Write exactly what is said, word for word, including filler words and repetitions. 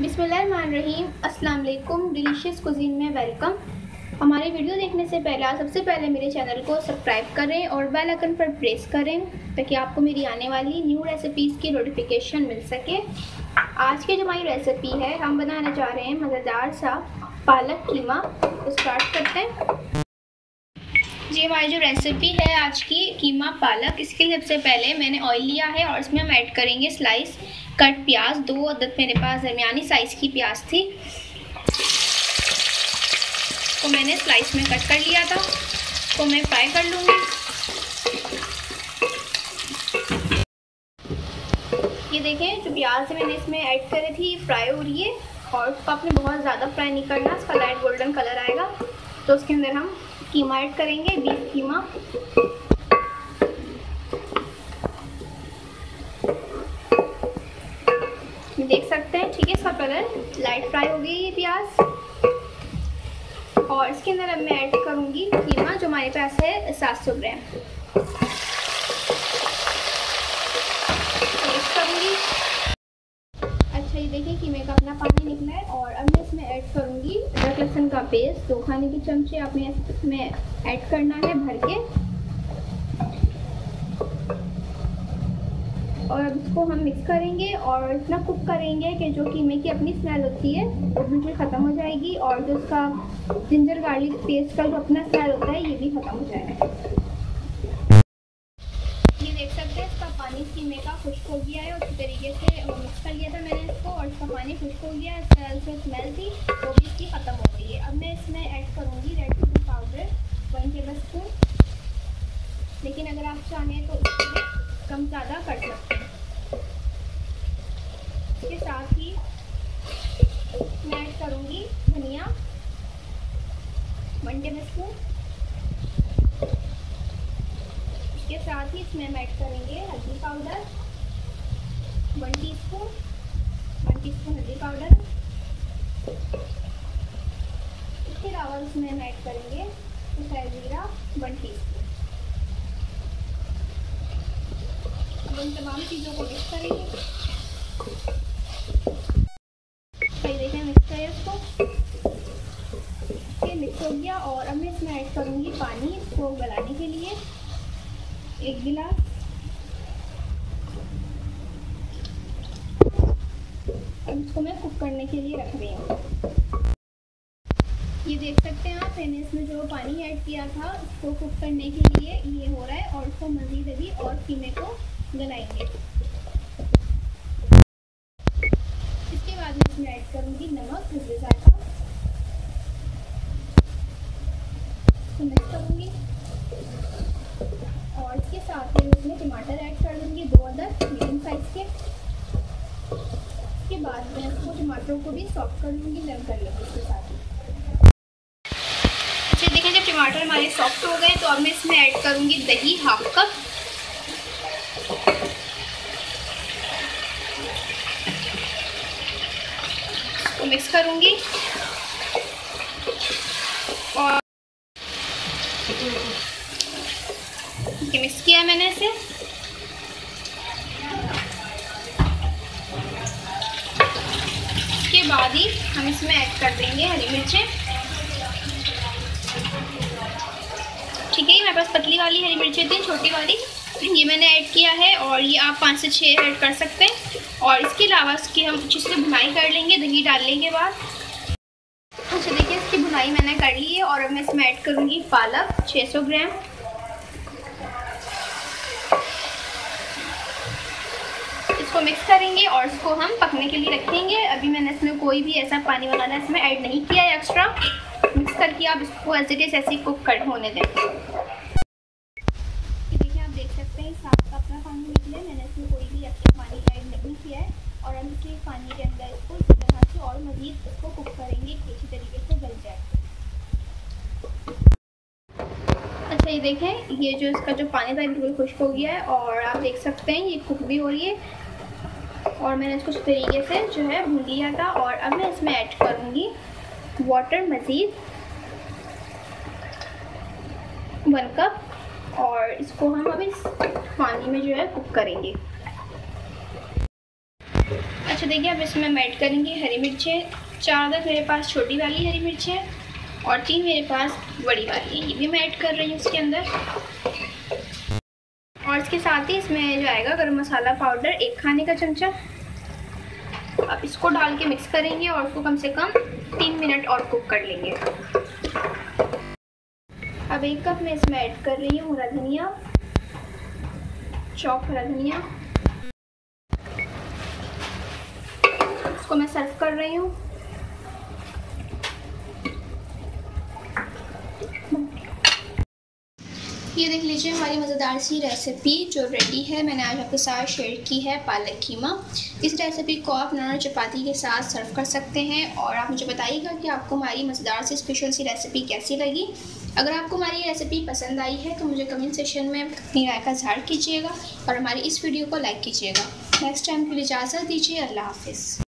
बिस्मिल्लाहिर्रहमानिर्रहीम। अस्सलाम वालेकुम। डिलीशियस कुजीन में वेलकम। हमारी वीडियो देखने से पहले आप सबसे पहले मेरे चैनल को सब्सक्राइब करें और बेल आइकन पर प्रेस करें ताकि आपको मेरी आने वाली न्यू रेसिपीज़ की नोटिफिकेशन मिल सके। आज की जो हमारी रेसिपी है, हम बनाना चाह रहे हैं मज़ेदार सा पालक कीमा। तो स्टार्ट करते हैं जी। हमारी जो रेसिपी है आज की कीमा पालक, इसके लिए सबसे पहले मैंने ऑयल लिया है और इसमें हम ऐड करेंगे स्लाइस कट प्याज। दो अदद मेरे पास दरमियानी साइज़ की प्याज थी, को मैंने स्लाइस में कट कर लिया था, को मैं फ्राई कर लूँगी। ये देखें जो प्याज मैंने इसमें ऐड करी थी फ्राई हो रही है और उसको आपने बहुत ज़्यादा फ्राई नहीं करना, इसका लाइट गोल्डन कलर आएगा तो उसके अंदर हम कीमा ऐड करेंगे, बीफ कीमा। देख सकते हैं, ठीक है, इसका कलर लाइट फ्राई हो गई ये प्याज। और इसके अंदर अब मैं ऐड करूँगी कीमा जो हमारे पास है सात सौ ग्राम। मिक्स करूँगी। अच्छा, ये देखिए कीमे का अपना पानी निकला है और अब मैं इसमें ऐड करूँगी अदरक लहसुन का पेस्ट। दो खाने के चमचे आपने इसमें ऐड करना है भर के। और अब इसको हम मिक्स करेंगे और इतना कुक करेंगे कि जो कीमे की अपनी स्मेल होती है वो बिल्कुल ख़त्म हो जाएगी और जो उसका जिंजर गार्लिक पेस्ट का जो अपना स्मेल होता है ये भी ख़त्म हो जाएगा। ये देख सकते हैं इसका पानी कीमे का खुश्क हो गया है। उसी तरीके से मिक्स कर लिया था मैंने इसको और इसका पानी खुश्क हो गया है, स्मेल से स्मेल थी वो भी इसकी ख़त्म हो गई है। अब मैं इसमें ऐड करूँगी red chilli powder one tablespoon. लेकिन अगर आप चाहें तो कम ज़्यादा कर सकते हैं। इसके साथ ही मैं ऐड करूँगी धनिया वन टेबल स्पून। इसके साथ ही इसमें हम ऐड करेंगे हल्दी powder one teaspoon. One teaspoon हल्दी पाउडर। इसके अलावा इसमें हम ऐड करेंगे जीरा वन टीस्पून। इन तमाम चीज़ों को मिक्स करेंगे। सही देखें, मिक्स करें उसको। ये मिक्स हो गया और अब मैं इसमें ऐड करूँगी पानी इसको गलाने के लिए, एक गिलास। अब इसको मैं कुक करने के लिए रख रही हूँ। ये देख सकते हैं आप, मैंने इसमें जो पानी ऐड किया था इसको कुक करने के लिए ये हो रहा है और इसको मज़ीद अभी और कीमे को गलाएंगे। इसके बाद मैं इसमें ऐड करूँगी नमक, हल्दी, ज़ायका। इसको मिक्स करूँगी और इसके साथ ही इसमें टमाटर ऐड कर दूँगी, दो अदद मीडियम साइज़ के। इसके बाद मैं इसको टमाटरों को भी सॉफ्ट कर लूँगी, नरम कर लूँगी इसके साथ ही। अच्छा, देखिए जब टमाटर हमारे सॉफ्ट हो गए तो अब मैं इसमें ऐड करूँगी दही हाफ कप। मिक्स करूंगी और ये मिक्स किया मैंने इसे। इसके बाद ही हम इसमें ऐड कर देंगे हरी मिर्चें। ठीक है, मेरे पास पतली वाली हरी मिर्चें थी, छोटी वाली, ये मैंने ऐड किया है और ये आप पाँच से छः ऐड कर सकते हैं। और इसके अलावा इसकी हम अच्छे से भुनाई कर लेंगे दही डालने के बाद। अच्छा, देखिए इसकी भुनाई मैंने कर ली है और अब मैं इसमें ऐड करूँगी पालक छः सौ ग्राम। इसको मिक्स करेंगे और इसको हम पकने के लिए रखेंगे। अभी मैंने इसमें कोई भी ऐसा पानी वगैरह इसमें ऐड नहीं किया है एक्स्ट्रा। मिक्स करके आप इसको एज इट इज ऐसे ही कुक कर होने दें। देखिए आप देख सकते हैं साफ का अपना पानी निकले, मैंने इसमें कोई भी एक्स्ट्रा पानी ऐड नहीं किया है। और हम इसके पानी के अंदर इसको इसी तरह से और मज़ीद इसको कुक करेंगे कि अच्छी तरीके से गल जाए। अच्छा, ये देखें ये जो इसका जो पानी था बिल्कुल खुश्क हो गया है और आप देख सकते हैं ये कुक भी हो रही है। और मैंने इसको इस तरीके से जो है भून लिया था। और अब मैं इसमें ऐड करूँगी वाटर मज़ीद वन कप। और इसको हम अब इस पानी में जो है कुक करेंगे। अच्छा देखिए अब इसमें हम ऐड करेंगे हरी मिर्चें, चार तक मेरे पास छोटी वाली हरी मिर्चें हैं और तीन मेरे पास बड़ी वाली, ये भी मैं ऐड कर रही हूँ इसके अंदर। और इसके साथ ही इसमें जो आएगा गरम मसाला पाउडर एक खाने का चमचा। अब इसको डाल के मिक्स करेंगे और इसको कम से कम तीन मिनट और कुक कर लेंगे। अब एक कप मैं इसमें ऐड कर रही हूँ हरा धनिया, चॉप हरा धनिया, इसको मैं सर्व कर रही हूँ। ये देख लीजिए हमारी मज़ेदार सी रेसिपी जो रेडी है, मैंने आज आपके साथ शेयर की है पालक कीमा। इस रेसिपी को आप नान और चपाती के साथ सर्व कर सकते हैं। और आप मुझे बताइएगा कि आपको हमारी मज़ेदार सी स्पेशल सी रेसिपी कैसी लगी। अगर आपको हमारी रेसिपी पसंद आई है तो मुझे कमेंट सेक्शन में अपनी राय का इजहार कीजिएगा और हमारी इस वीडियो को लाइक कीजिएगा। नेक्स्ट टाइम के लिए इजाज़त दीजिए। अल्लाह हाफिज़।